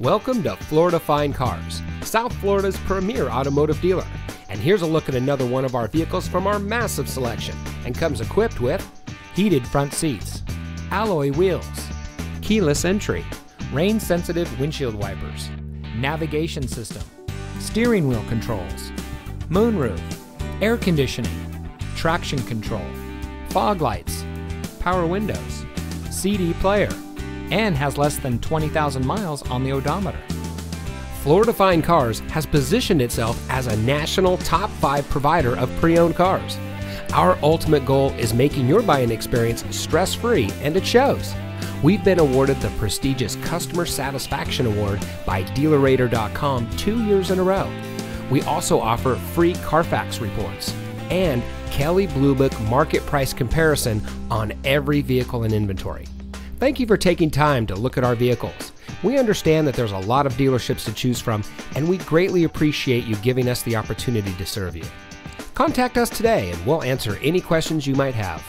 Welcome to Florida Fine Cars, South Florida's premier automotive dealer. And here's a look at another one of our vehicles from our massive selection, and comes equipped with heated front seats, alloy wheels, keyless entry, rain-sensitive windshield wipers, navigation system, steering wheel controls, moonroof, air conditioning, traction control, fog lights, power windows, CD player, and has less than 20,000 miles on the odometer. Florida Fine Cars has positioned itself as a national top 5 provider of pre-owned cars. Our ultimate goal is making your buying experience stress-free, and it shows. We've been awarded the prestigious Customer Satisfaction Award by DealerRater.com 2 years in a row. We also offer free Carfax reports and Kelley Blue Book market price comparison on every vehicle in inventory. Thank you for taking time to look at our vehicles. We understand that there's a lot of dealerships to choose from, and we greatly appreciate you giving us the opportunity to serve you. Contact us today and we'll answer any questions you might have.